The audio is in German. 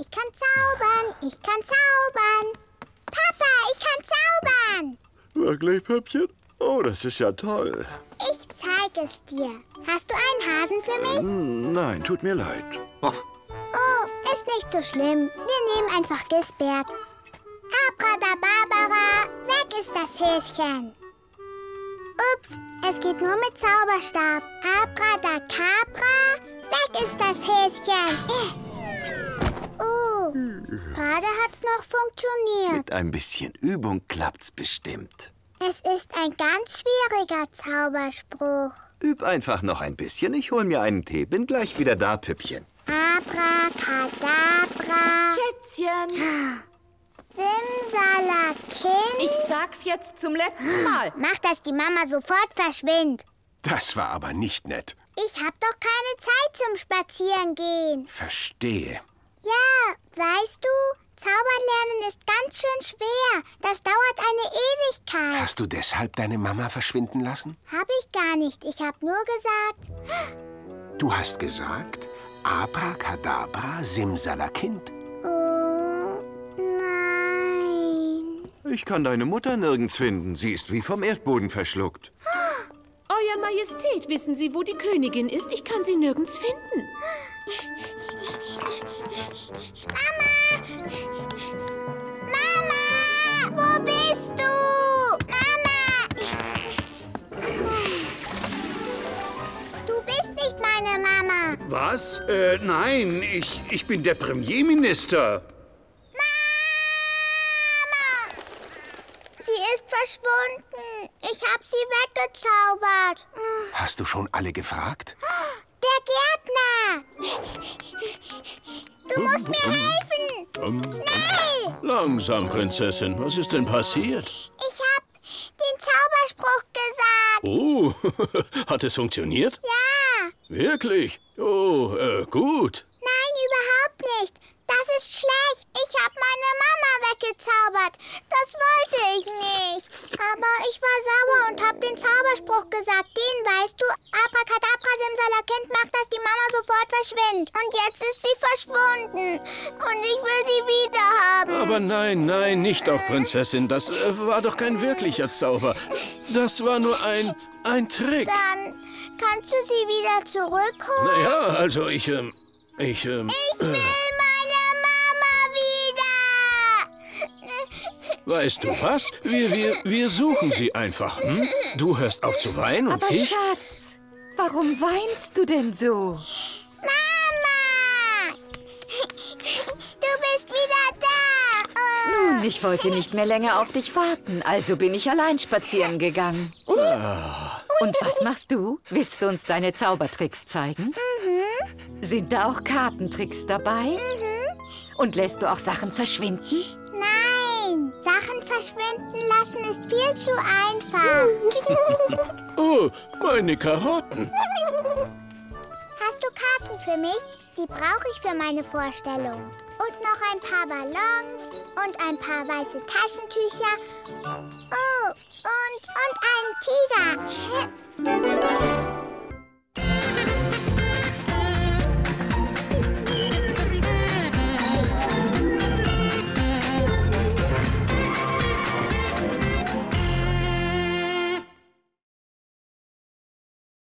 Ich kann zaubern, ich kann zaubern. Papa, ich kann zaubern. Wirklich, Püppchen? Oh, das ist ja toll. Ich zeige es dir. Hast du einen Hasen für mich? Nein, tut mir leid. Oh, ist nicht so schlimm. Wir nehmen einfach Gisbert. Abracadabra, weg ist das Häschen. Ups, es geht nur mit Zauberstab. Abracadabra, weg ist das Häschen. Oh, gerade hat's noch funktioniert. Mit ein bisschen Übung klappt's bestimmt. Es ist ein ganz schwieriger Zauberspruch. Üb einfach noch ein bisschen. Ich hol mir einen Tee. Bin gleich wieder da, Püppchen. Abracadabra. Schätzchen. Simsalakind. Ich sag's jetzt zum letzten Mal. Mach, dass die Mama sofort verschwindet. Das war aber nicht nett. Ich hab doch keine Zeit zum Spazierengehen. Verstehe. Ja, weißt du, Zaubern lernen ist ganz schön schwer. Das dauert eine Ewigkeit. Hast du deshalb deine Mama verschwinden lassen? Hab ich gar nicht. Ich hab nur gesagt... Du hast gesagt, Abracadabra, Simsalakind. Oh, nein. Ich kann deine Mutter nirgends finden. Sie ist wie vom Erdboden verschluckt. Euer Majestät, wissen Sie, wo die Königin ist? Ich kann sie nirgends finden. Mama! Mama! Wo bist du? Mama! Du bist nicht meine Mama. Was? Nein, ich bin der Premierminister. Mama! Sie ist verschwunden. Ich habe sie weggezaubert. Hast du schon alle gefragt? Der Gärtner! Du musst mir helfen! Schnell! Langsam, Prinzessin. Was ist denn passiert? Ich hab den Zauberspruch gesagt. Oh, hat es funktioniert? Ja. Wirklich? Oh, gut. Nein, überhaupt nicht. Das ist schlecht. Ich habe meine Mama weggezaubert. Das wollte ich nicht. Aber ich war sauer und habe den Zauberspruch gesagt. Den weißt du, Abracadabra, Simsalakind, macht, dass die Mama sofort verschwindet. Und jetzt ist sie verschwunden. Und ich will sie wiederhaben. Aber nein, nein, nicht auf, Prinzessin. Das war doch kein wirklicher Zauber. Das war nur ein Trick. Dann kannst du sie wieder zurückholen? Na ja, also ich will Weißt du was? Wir suchen sie einfach. Hm? Du hörst auf zu weinen und ich... Aber Schatz, warum weinst du denn so? Mama! Du bist wieder da! Oh. Nun, ich wollte nicht mehr länger auf dich warten, also bin ich allein spazieren gegangen. Und was machst du? Willst du uns deine Zaubertricks zeigen? Mhm. Sind da auch Kartentricks dabei? Mhm. Und lässt du auch Sachen verschwinden? Sachen verschwinden lassen ist viel zu einfach. Oh, meine Karotten. Hast du Karten für mich? Die brauche ich für meine Vorstellung. Und noch ein paar Ballons und ein paar weiße Taschentücher. Oh, und einen Tiger.